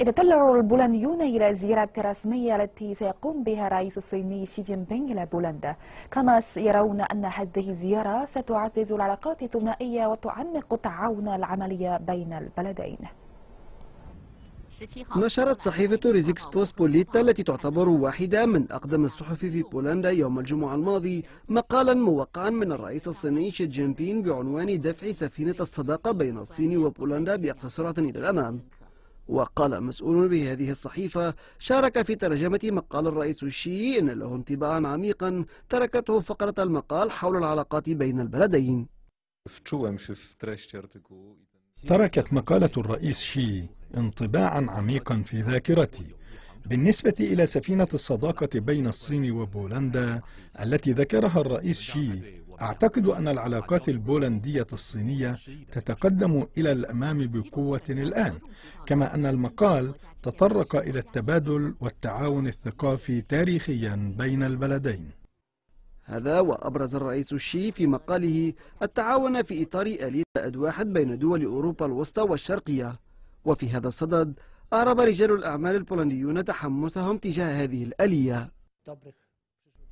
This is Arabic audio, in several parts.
يتطلع البولنديون إلى الزيارة الرسمية التي سيقوم بها الرئيس الصيني شي جين بينغ إلى بولندا، كما يرون أن هذه الزيارة ستعزز العلاقات الثنائية وتعمق التعاون العملي بين البلدين. نشرت صحيفة ريزيكس بوس بوليتا التي تعتبر واحدة من أقدم الصحف في بولندا يوم الجمعة الماضي مقالا موقعا من الرئيس الصيني شي جين بينغ بعنوان دفع سفينة الصداقة بين الصين وبولندا بأقصى سرعة إلى الأمام. وقال مسؤول بهذه الصحيفة شارك في ترجمة مقال الرئيس الشي إن له انطباعا عميقا تركته فقرة المقال حول العلاقات بين البلدين. تركت مقالة الرئيس شي انطباعا عميقا في ذاكرتي بالنسبة إلى سفينة الصداقة بين الصين وبولندا التي ذكرها الرئيس شي. أعتقد أن العلاقات البولندية الصينية تتقدم إلى الأمام بقوة الآن، كما أن المقال تطرق إلى التبادل والتعاون الثقافي تاريخيا بين البلدين. هذا وأبرز الرئيس الشي في مقاله التعاون في إطار آلية أدواحد بين دول أوروبا الوسطى والشرقية. وفي هذا الصدد أعرب رجال الأعمال البولنديون تحمسهم تجاه هذه الآلية.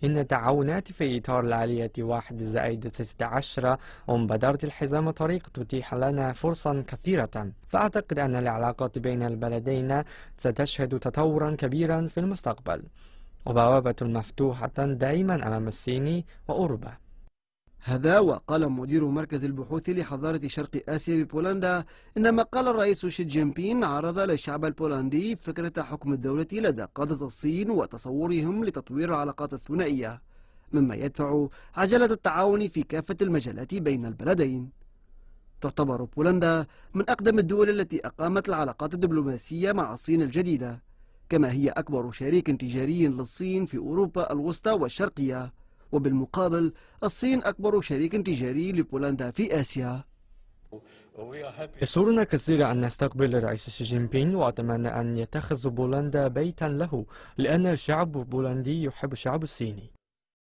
إن التعاونات في إطار الآلية 1+16 ومبادرة الحزام طريق تتيح لنا فرصا كثيرة، فأعتقد أن العلاقات بين البلدين ستشهد تطورا كبيرا في المستقبل، وبوابة مفتوحة دائما أمام الصين وأوروبا. هذا وقال مدير مركز البحوث لحضارة شرق آسيا ببولندا إن مقال الرئيس شي جين بينغ عرض للشعب البولندي فكرة حكم الدولة لدى قادة الصين وتصورهم لتطوير العلاقات الثنائية، مما يدفع عجلة التعاون في كافة المجالات بين البلدين. تعتبر بولندا من أقدم الدول التي أقامت العلاقات الدبلوماسية مع الصين الجديدة، كما هي أكبر شريك تجاري للصين في أوروبا الوسطى والشرقية، وبالمقابل الصين أكبر شريك تجاري لبولندا في آسيا. يسرنا كثيرا أن نستقبل الرئيس شي جين بينغ، وأتمنى أن يتخذ بولندا بيتا له، لأن الشعب البولندي يحب الشعب الصيني.